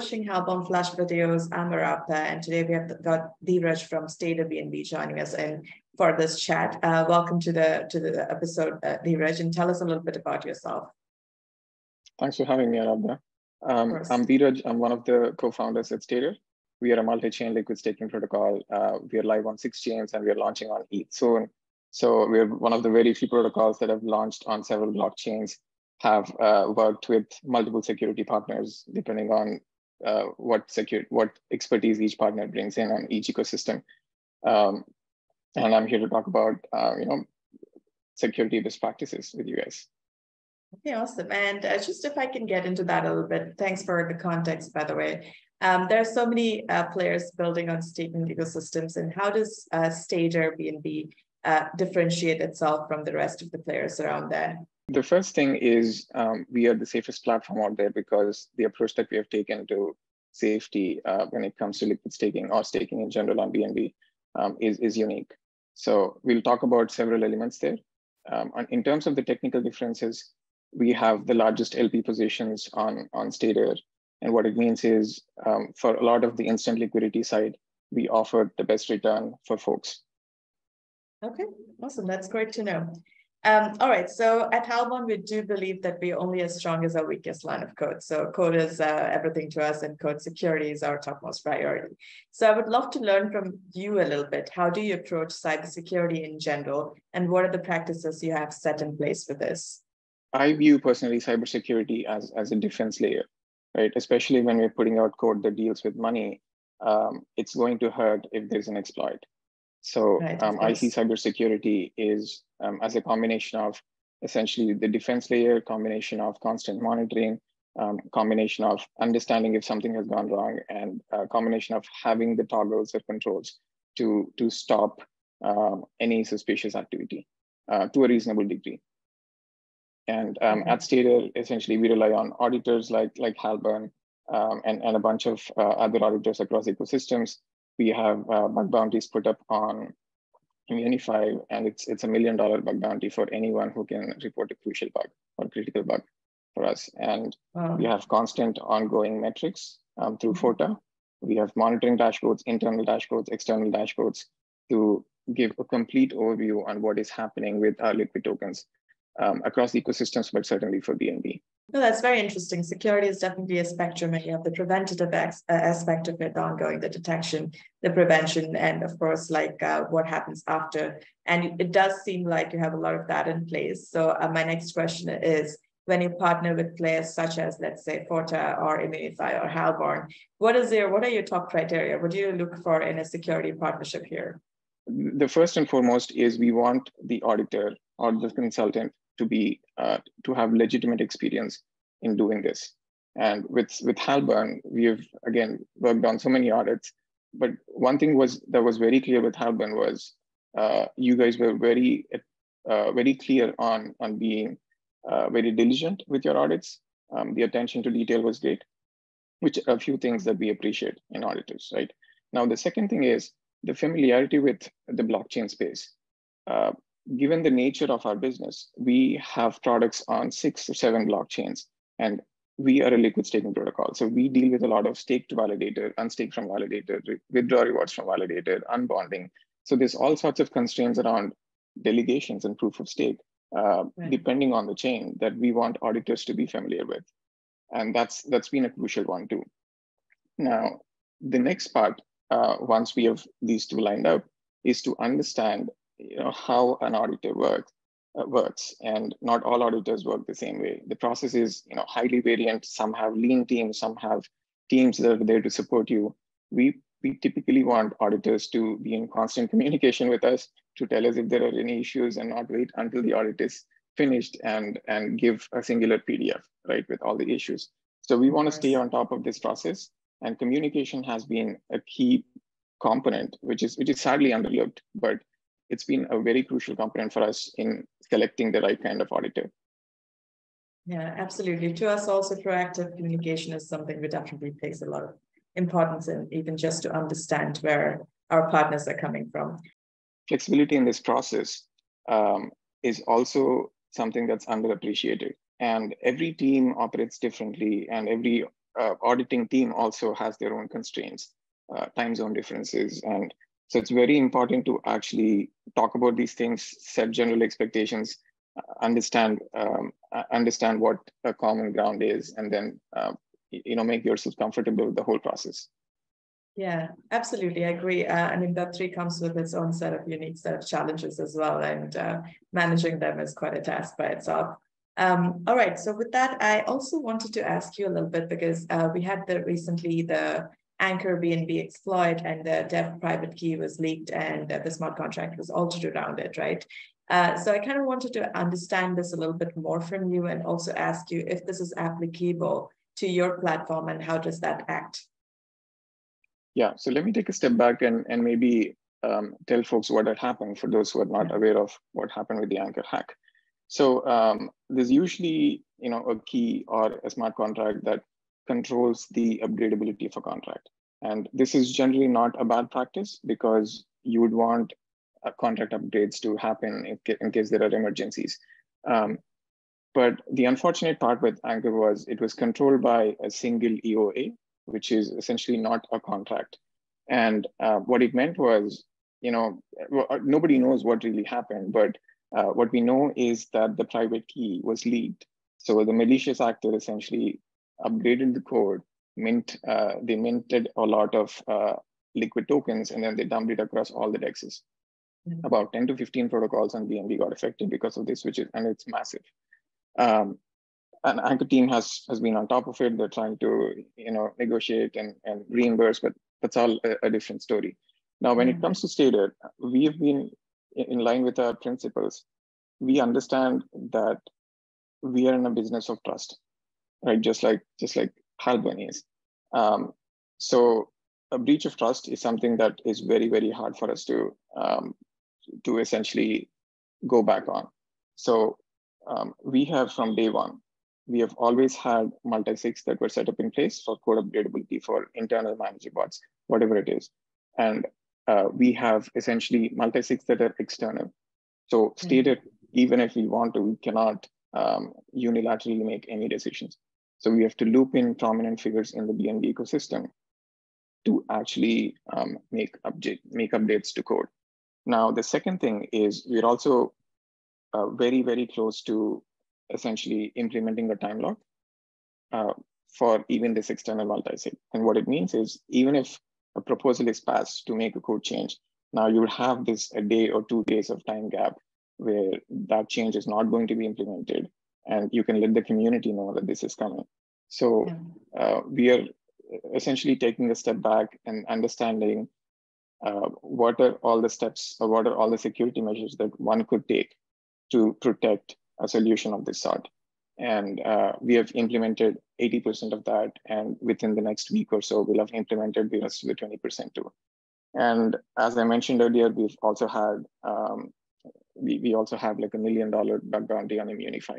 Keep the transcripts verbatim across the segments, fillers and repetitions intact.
watching Halborn Flash videos. I'm Arabdha, and today we have got Dheeraj from Stader B N B joining us in for this chat. Uh, welcome to the to the episode, uh, Dheeraj, and tell us a little bit about yourself. Thanks for having me, Arabdha. Um, I'm Dheeraj. I'm one of the co-founders at Stader. We are a multi-chain liquid staking protocol. Uh, we are live on six chains, and we are launching on E T H soon. So we're one of the very few protocols that have launched on several blockchains, have uh, worked with multiple security partners, depending on uh, what secure, what expertise each partner brings in on each ecosystem. Um, and I'm here to talk about uh, you know, security best practices with you guys. Okay, awesome. And uh, just if I can get into that a little bit, thanks for the context, by the way. Um, there are so many uh, players building on staking ecosystems, and how does uh, Stader B N B uh, differentiate itself from the rest of the players around there? The first thing is um, we are the safest platform out there because the approach that we have taken to safety uh, when it comes to liquid staking or staking in general on B N B um, is, is unique. So we'll talk about several elements there. Um, and in terms of the technical differences, we have the largest L P positions on, on Stader. And what it means is um, for a lot of the instant liquidity side, we offered the best return for folks. Okay, awesome. That's great to know. Um, all right, so at Halborn, we do believe that we're only as strong as our weakest line of code. So code is uh, everything to us, and code security is our topmost priority. So I would love to learn from you a little bit. How do you approach cybersecurity in general, and what are the practices you have set in place for this? I view personally cybersecurity as, as a defense layer, right? Especially when we're putting out code that deals with money, um, it's going to hurt if there's an exploit. So right, um, I see cybersecurity is um, as a combination of essentially the defense layer, combination of constant monitoring, um, combination of understanding if something has gone wrong, and a combination of having the toggles or controls to, to stop um, any suspicious activity uh, to a reasonable degree. And um, okay. At Stader, essentially, we rely on auditors like, like Halborn um, and, and a bunch of uh, other auditors across ecosystems. We have uh, bug bounties put up on Immunefi, and it's it's a million dollar bug bounty for anyone who can report a crucial bug or critical bug for us. And wow. We have constant ongoing metrics um, through Forta. We have monitoring dashboards, internal dashboards, external dashboards to give a complete overview on what is happening with our liquid tokens um, across ecosystems, but certainly for B N B. No, that's very interesting. Security is definitely a spectrum, and you have the preventative ex aspect of it, the ongoing, the detection, the prevention, and of course, like uh, what happens after. And it does seem like you have a lot of that in place. So uh, my next question is, when you partner with players such as, let's say, Forta or Immunefi or Halborn, what is your, what are your top criteria? What do you look for in a security partnership here? The first and foremost is we want the auditor or the consultant to be uh, to have legitimate experience in doing this. And with with Halborn, we have again worked on so many audits. But one thing was that was very clear with Halborn was uh, you guys were very uh, very clear on on being uh, very diligent with your audits. Um, the attention to detail was great, which are a few things that we appreciate in auditors. Right now, the second thing is the familiarity with the blockchain space. Uh, Given the nature of our business, we have products on six or seven blockchains, and we are a liquid staking protocol. So we deal with a lot of stake to validator, unstake from validator, withdraw rewards from validator, unbonding. So there's all sorts of constraints around delegations and proof of stake, uh, right. depending on the chain that we want auditors to be familiar with. And that's that's been a crucial one too. Now, the next part, uh, once we have these two lined up, is to understand you know, how an auditor works, uh, works, and not all auditors work the same way. The process is you know, highly variant. Some have lean teams, some have teams that are there to support you. We, we typically want auditors to be in constant communication with us to tell us if there are any issues and not wait until the audit is finished and, and give a singular P D F, right, with all the issues. So we want to stay on top of this process, and communication has been a key component, which is, which is sadly underlooked, but it's been a very crucial component for us in selecting the right kind of auditor. Yeah, absolutely. To us also, proactive communication is something that definitely takes a lot of importance in, even just to understand where our partners are coming from. Flexibility in this process um, is also something that's underappreciated. And every team operates differently, and every uh, auditing team also has their own constraints, uh, time zone differences. And so it's very important to actually talk about these things, set general expectations, understand um, understand what a common ground is, and then uh, you know make yourself comfortable with the whole process. Yeah, absolutely, I agree. Uh, and Industry comes with its own set of unique set of challenges as well, and uh, managing them is quite a task by itself. Um, all right, so with that, I also wanted to ask you a little bit, because uh, we had the recently the Ankr B N B exploit, and the dev private key was leaked, and uh, the smart contract was altered around it, right? Uh, so I kind of wanted to understand this a little bit more from you, and also ask you if this is applicable to your platform, and how does that act? Yeah, so let me take a step back and, and maybe um, tell folks what had happened for those who are not aware of what happened with the Ankr hack. So um, there's usually you know, a key or a smart contract that controls the upgradability of a contract. And this is generally not a bad practice, because you would want Uh, contract upgrades to happen in, ca in case there are emergencies. Um, but the unfortunate part with Ankr was it was controlled by a single E O A, which is essentially not a contract. And uh, what it meant was, you know, nobody knows what really happened, but uh, what we know is that the private key was leaked. So the malicious actor essentially upgraded the code, mint, uh, they minted a lot of uh, liquid tokens, and then they dumped it across all the D E Xs. Mm-hmm. About ten to fifteen protocols on B N B got affected because of this, which is, and it's massive. Um, and Ankr team has has been on top of it. They're trying to you know negotiate and, and reimburse, but that's all a, a different story. Now, when mm-hmm. it comes to Stader, we have been in line with our principles. We understand that we are in a business of trust, right? Just like just like Halborn is. Um, so a breach of trust is something that is very very hard for us to. Um, to essentially go back on. So um, we have from day one, we have always had multi-sigs that were set up in place for code upgradability for internal manager bots, whatever it is. And uh, we have essentially multi-sigs that are external. So Stader, mm-hmm. even if we want to, we cannot um, unilaterally make any decisions. So we have to loop in prominent figures in the B N B ecosystem to actually um, make, update, make updates to code. Now, the second thing is we're also uh, very, very close to essentially implementing a time lock uh, for even this external multi-sig. And what it means is even if a proposal is passed to make a code change, now you would have this a day or two days of time gap where that change is not going to be implemented. And you can let the community know that this is coming. So uh, we are essentially taking a step back and understanding Uh, what are all the steps, or what are all the security measures that one could take to protect a solution of this sort? And uh, we have implemented eighty percent of that, and within the next week or so, we'll have implemented the rest of the twenty percent too. And as I mentioned earlier, we've also had um, we we also have like a million dollar bug bounty on Immunefi,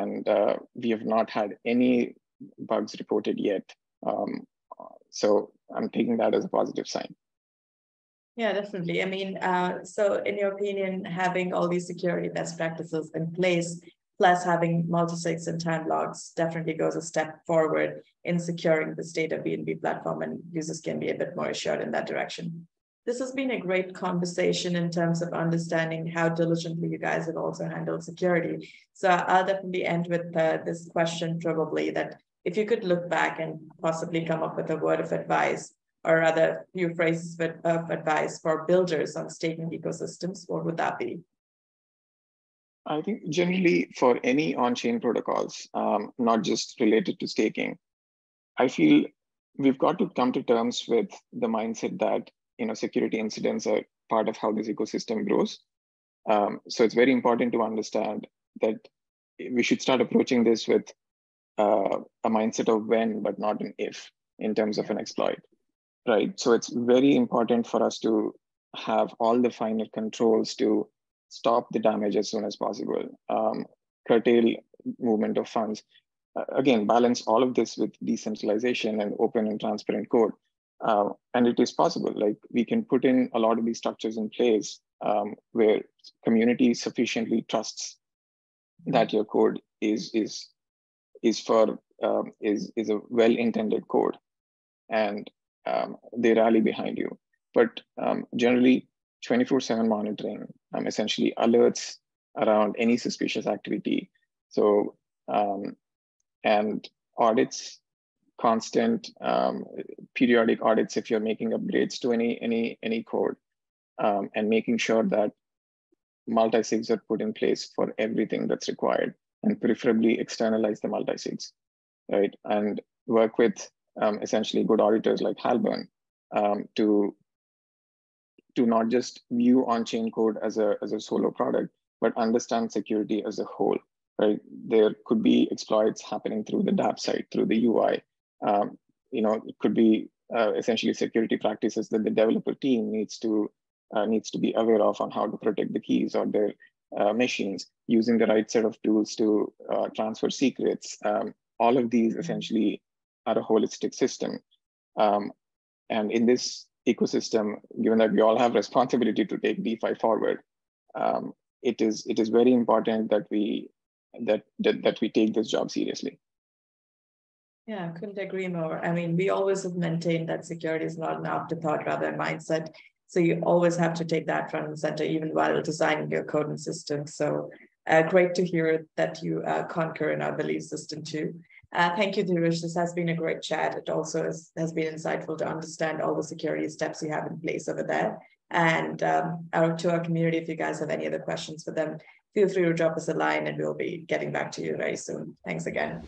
and uh, we have not had any bugs reported yet. Um, so I'm taking that as a positive sign. Yeah, definitely. I mean, uh, so in your opinion, having all these security best practices in place, plus having multi-sigs and time logs, definitely goes a step forward in securing the state of B N B platform, and users can be a bit more assured in that direction. This has been a great conversation in terms of understanding how diligently you guys have also handled security. So I'll definitely end with uh, this question, probably, that if you could look back and possibly come up with a word of advice, or rather few phrases of advice for builders on staking ecosystems, what would that be? I think generally for any on-chain protocols, um, not just related to staking, I feel we've got to come to terms with the mindset that you know security incidents are part of how this ecosystem grows. Um, so it's very important to understand that we should start approaching this with uh, a mindset of when, but not an if, in terms of an exploit. Right, so it's very important for us to have all the final controls to stop the damage as soon as possible, um, curtail movement of funds. Uh, again, balance all of this with decentralization and open and transparent code. Uh, and it is possible, like we can put in a lot of these structures in place um, where community sufficiently trusts that your code is, is, is for um, is, is a well-intended code, and um, they rally behind you. But um, generally, twenty-four seven monitoring um, essentially alerts around any suspicious activity. So, um, and audits, constant um, periodic audits if you're making upgrades to any, any, any code, um, and making sure that multi-sigs are put in place for everything that's required, and preferably externalize the multi-sigs, right? And work with um, essentially good auditors like Halborn um, to, to not just view on-chain code as a, as a solo product, but understand security as a whole, right? There could be exploits happening through the dApp side, through the U I. Um, you know, it could be uh, essentially security practices that the developer team needs to uh, needs to be aware of on how to protect the keys or their uh, machines, using the right set of tools to uh, transfer secrets. Um, all of these essentially are a holistic system. Um, and in this ecosystem, given that we all have responsibility to take DeFi forward, um, it is it is very important that we that that, that we take this job seriously. Yeah, I couldn't agree more. I mean, we always have maintained that security is not an afterthought, rather a mindset. So you always have to take that front and center, even while designing your code and system. So uh, great to hear that you uh, concur in our belief system too. Uh, thank you, Dheeraj. This has been a great chat. It also has, has been insightful to understand all the security steps you have in place over there. And um, out to our community, if you guys have any other questions for them, feel free to drop us a line and we'll be getting back to you very soon. Thanks again.